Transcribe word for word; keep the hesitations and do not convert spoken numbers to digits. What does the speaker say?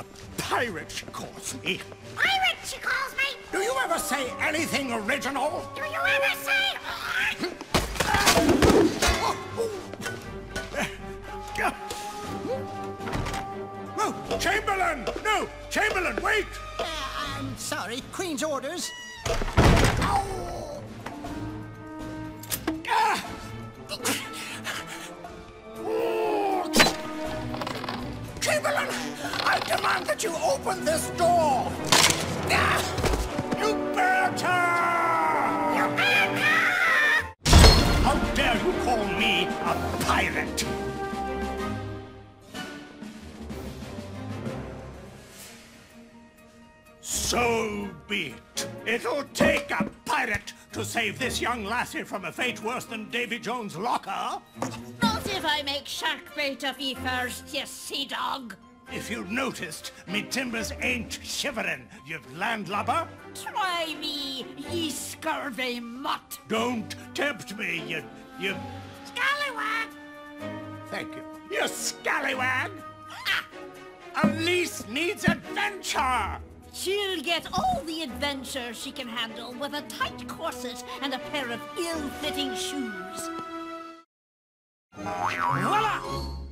A pirate, she calls me. Pirate, she calls me? Do you ever say anything original? Do you ever say... Oh, Chamberlain! No! Chamberlain, wait! Uh, I'm sorry. Queen's orders. Oh. Ah. Chamberlain! I demand that you open this door! Ah. Uberta! Uberta! How dare you call me a pirate? So be it. It'll take a pirate to save this young lassie from a fate worse than Davy Jones' locker. Not if I make shark bait of ye first, ye sea dog. If you noticed, me timbers ain't shivering, you landlubber. Try me, ye scurvy mutt. Don't tempt me, you... you... Scallywag! Thank you. You scallywag! Ha! Alise needs adventure! She'll get all the adventure she can handle with a tight corset and a pair of ill-fitting shoes. Voila!